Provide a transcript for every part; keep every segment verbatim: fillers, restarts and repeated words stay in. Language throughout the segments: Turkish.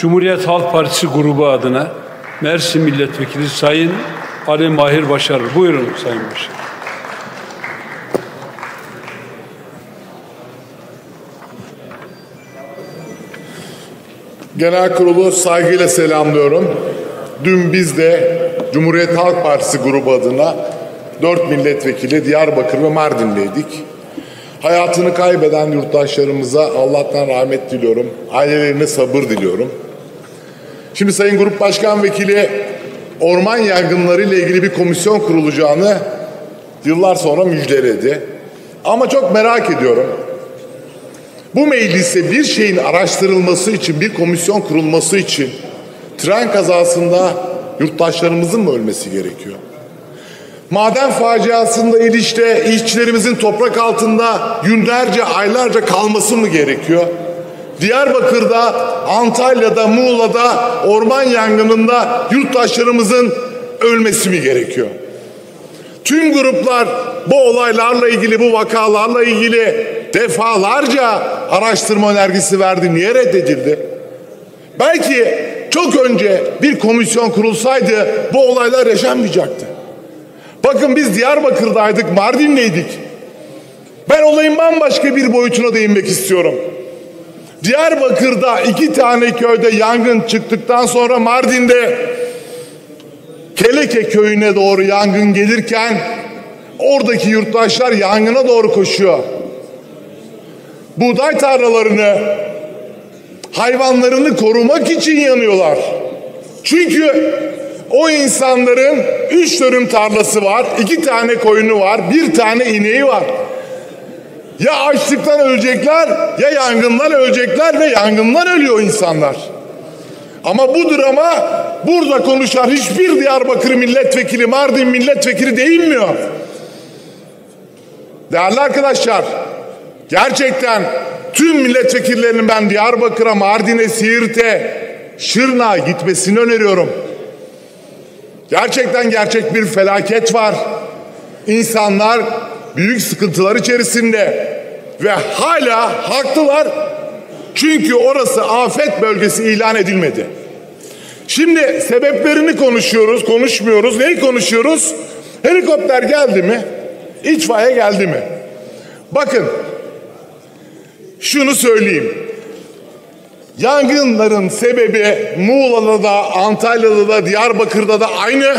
Cumhuriyet Halk Partisi grubu adına Mersin Milletvekili Sayın Ali Mahir Başarır. Buyurun Sayın Başarır. Genel Kurulu saygıyla selamlıyorum. Dün biz de Cumhuriyet Halk Partisi grubu adına dört milletvekili Diyarbakır ve Mardin'deydik. Hayatını kaybeden yurttaşlarımıza Allah'tan rahmet diliyorum. Ailelerine sabır diliyorum. Şimdi Sayın Grup Başkan Vekili orman yangınları ile ilgili bir komisyon kurulacağını yıllar sonra müjdeledi. Ama çok merak ediyorum. Bu meclise bir şeyin araştırılması için, bir komisyon kurulması için tren kazasında yurttaşlarımızın mı ölmesi gerekiyor? Maden faciasında İliç'te işçilerimizin toprak altında günlerce, aylarca kalması mı gerekiyor? Diyarbakır'da, Antalya'da, Muğla'da orman yangınında yurttaşlarımızın ölmesi mi gerekiyor? Tüm gruplar bu olaylarla ilgili, bu vakalarla ilgili defalarca araştırma önergesi verdi. Niye reddedildi? Belki çok önce bir komisyon kurulsaydı bu olaylar yaşanmayacaktı. Bakın biz Diyarbakır'daydık, Mardin'deydik. Ben olayın bambaşka bir boyutuna değinmek istiyorum. Diyarbakır'da iki tane köyde yangın çıktıktan sonra Mardin'de Keleke köyüne doğru yangın gelirken oradaki yurttaşlar yangına doğru koşuyor. Buğday tarlalarını, hayvanlarını korumak için yanıyorlar. Çünkü o insanların üç dönüm tarlası var, iki tane koyunu var, bir tane ineği var. Ya açlıktan ölecekler, ya yangından ölecekler ve yangından ölüyor insanlar. Ama bu drama burada konuşan hiçbir Diyarbakır milletvekili, Mardin milletvekili değinmiyor. Değerli arkadaşlar, gerçekten tüm milletvekillerinin ben Diyarbakır'a, Mardin'e, Siirt'e, Şırnak'a gitmesini öneriyorum. Gerçekten gerçek bir felaket var. İnsanlar büyük sıkıntılar içerisinde ve hala haklılar. Çünkü orası afet bölgesi ilan edilmedi. Şimdi sebeplerini konuşuyoruz, konuşmuyoruz. Neyi konuşuyoruz? Helikopter geldi mi? İtfaiye geldi mi? Bakın, şunu söyleyeyim. Yangınların sebebi Muğla'da da, Antalya'da da, Diyarbakır'da da aynı.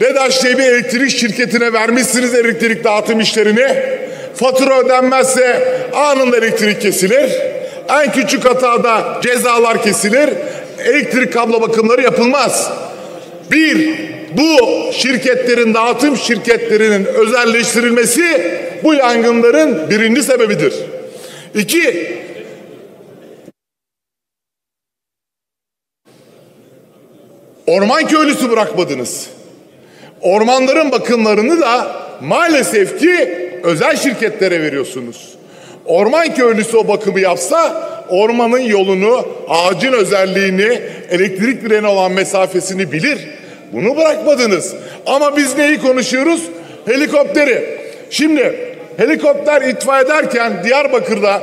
Dedaş diye bir elektrik şirketine vermişsiniz elektrik dağıtım işlerini. Fatura ödenmezse anında elektrik kesilir. En küçük hatada cezalar kesilir. Elektrik kablo bakımları yapılmaz. Bir, bu şirketlerin, dağıtım şirketlerinin özelleştirilmesi bu yangınların birinci sebebidir. İki, orman köylüsü bırakmadınız. Ormanların bakımlarını da maalesef ki özel şirketlere veriyorsunuz. Orman köylüsü o bakımı yapsa ormanın yolunu, ağacın özelliğini, elektrik direğine olan mesafesini bilir. Bunu bırakmadınız. Ama biz neyi konuşuyoruz? Helikopteri. Şimdi helikopter itfaiye derken Diyarbakır'da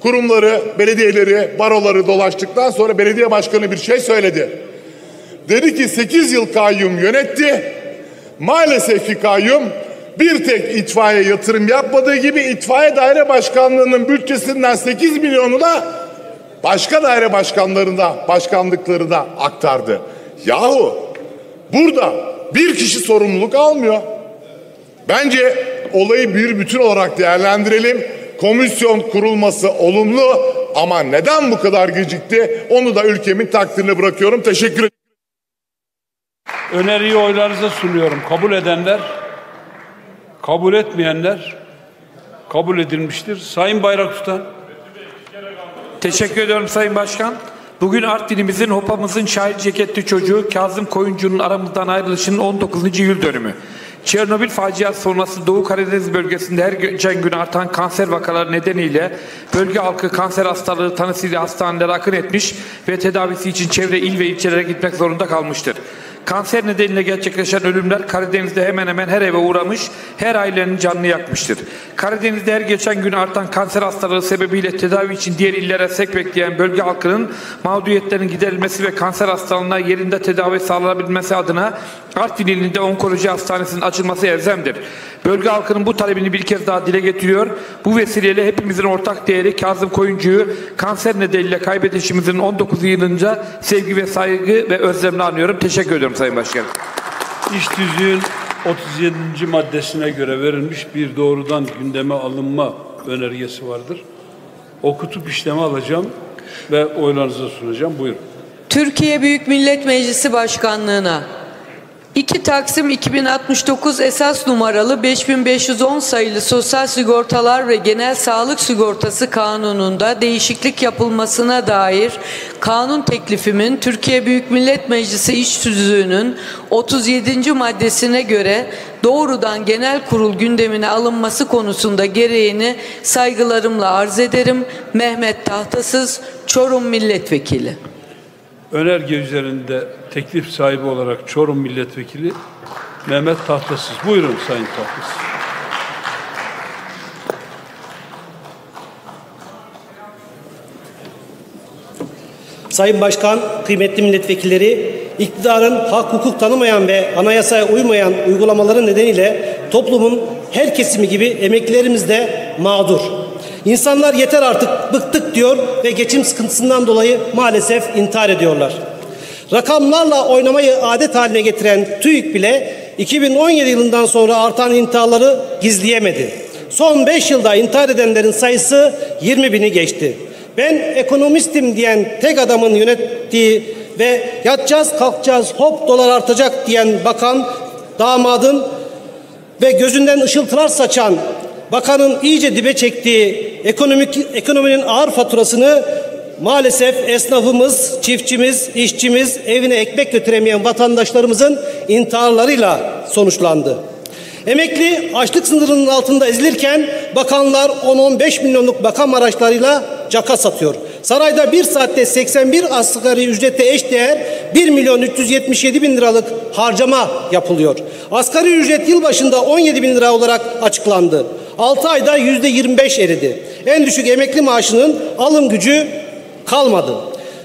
kurumları, belediyeleri, baroları dolaştıktan sonra belediye başkanı bir şey söyledi. Dedi ki sekiz yıl kayyum yönetti. Maalesef ki kayyum bir tek itfaiye yatırım yapmadığı gibi itfaiye daire başkanlığının bütçesinden sekiz milyonu da başka daire başkanlarına, başkanlıklarına aktardı. Yahu burada bir kişi sorumluluk almıyor. Bence olayı bir bütün olarak değerlendirelim. Komisyon kurulması olumlu ama neden bu kadar gecikti? Onu da ülkemin takdirine bırakıyorum. Teşekkür ederim. Öneriyi oylarınıza sunuyorum. Kabul edenler, kabul etmeyenler kabul edilmiştir. Sayın Bayraktutan. Teşekkür ediyorum Sayın Başkan. Bugün Art dilimizin, hopamızın şair ceketli çocuğu Kazım Koyuncu'nun aramızdan ayrılışının on dokuzuncu yıl dönümü. Çernobil faciası sonrası Doğu Karadeniz bölgesinde her geçen gün artan kanser vakaları nedeniyle bölge halkı kanser hastalığı tanısıyla hastanelere akın etmiş ve tedavisi için çevre il ve ilçelere gitmek zorunda kalmıştır. Kanser nedeniyle gerçekleşen ölümler Karadeniz'de hemen hemen her eve uğramış, her ailenin canını yakmıştır. Karadeniz'de her geçen gün artan kanser hastalığı sebebiyle tedavi için diğer illere sevk bekleyen bölge halkının mağduriyetlerin giderilmesi ve kanser hastalığına yerinde tedavi sağlanabilmesi adına Artvin ilinde onkoloji hastanesinin açılması elzemdir. Bölge halkının bu talebini bir kez daha dile getiriyor. Bu vesileyle hepimizin ortak değeri Kazım Koyuncu'yu kanser nedeniyle kaybedişimizin on dokuzuncu yılınca sevgi ve saygı ve özlemle anıyorum. Teşekkür ederim Sayın Başkanım. İş tüzüğün otuz yedinci maddesine göre verilmiş bir doğrudan gündeme alınma önergesi vardır. Okutup işleme alacağım ve oylarınıza sunacağım. Buyurun. Türkiye Büyük Millet Meclisi Başkanlığı'na iki Taksim iki bin altmış dokuz esas numaralı beş bin beş yüz on sayılı Sosyal Sigortalar ve Genel Sağlık Sigortası Kanunu'nda değişiklik yapılmasına dair kanun teklifimin Türkiye Büyük Millet Meclisi İş Tüzüğü'nün otuz yedinci maddesine göre doğrudan genel kurul gündemine alınması konusunda gereğini saygılarımla arz ederim. Mehmet Tahtasız, Çorum Milletvekili. Önerge üzerinde teklif sahibi olarak Çorum Milletvekili Mehmet Tahtasız. Buyurun Sayın Tahtasız. Sayın Başkan, kıymetli milletvekilleri, iktidarın hak hukuk tanımayan ve anayasaya uymayan uygulamaları nedeniyle toplumun her kesimi gibi emeklilerimiz de mağdur. İnsanlar yeter artık, bıktık diyor ve geçim sıkıntısından dolayı maalesef intihar ediyorlar. Rakamlarla oynamayı adet haline getiren TÜİK bile iki bin on yedi yılından sonra artan intiharları gizleyemedi. Son beş yılda intihar edenlerin sayısı yirmi bini geçti. Ben ekonomistim diyen tek adamın yönettiği ve yatacağız kalkacağız hop dolar artacak diyen bakan, damadın ve gözünden ışıltılar saçan bakanın iyice dibe çektiği ekonomik, ekonominin ağır faturasını maalesef esnafımız, çiftçimiz, işçimiz, evine ekmek götüremeyen vatandaşlarımızın intiharlarıyla sonuçlandı. Emekli açlık sınırının altında ezilirken bakanlar on on beş milyonluk bakam araçlarıyla caka satıyor. Sarayda bir saatte seksen bir asgari ücrete eşdeğer bir milyon üç yüz yetmiş yedi bin liralık harcama yapılıyor. Asgari ücret yılbaşında on yedi bin lira olarak açıklandı. altı ayda yüzde yirmi beş eridi. En düşük emekli maaşının alım gücü kalmadı.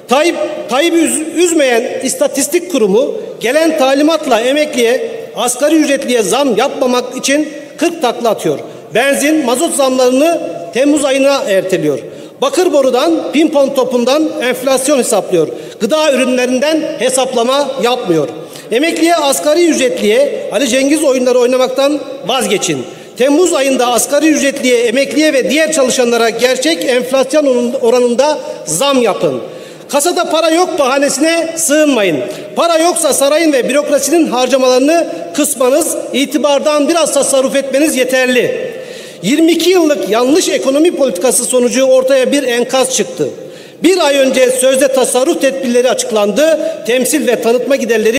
Tayyip, Tayyip'i üzmeyen istatistik kurumu gelen talimatla emekliye, asgari ücretliye zam yapmamak için kırk takla atıyor. Benzin, mazot zamlarını Temmuz ayına erteliyor. Bakır borudan, pimpon topundan enflasyon hesaplıyor. Gıda ürünlerinden hesaplama yapmıyor. Emekliye, asgari ücretliye Ali Cengiz oyunları oynamaktan vazgeçin. Temmuz ayında asgari ücretliye, emekliye ve diğer çalışanlara gerçek enflasyon oranında zam yapın. Kasada para yok bahanesine sığınmayın. Para yoksa sarayın ve bürokrasinin harcamalarını kısmanız, itibardan biraz tasarruf etmeniz yeterli. yirmi iki yıllık yanlış ekonomi politikası sonucu ortaya bir enkaz çıktı. Bir ay önce sözde tasarruf tedbirleri açıklandı. Temsil ve tanıtma giderleri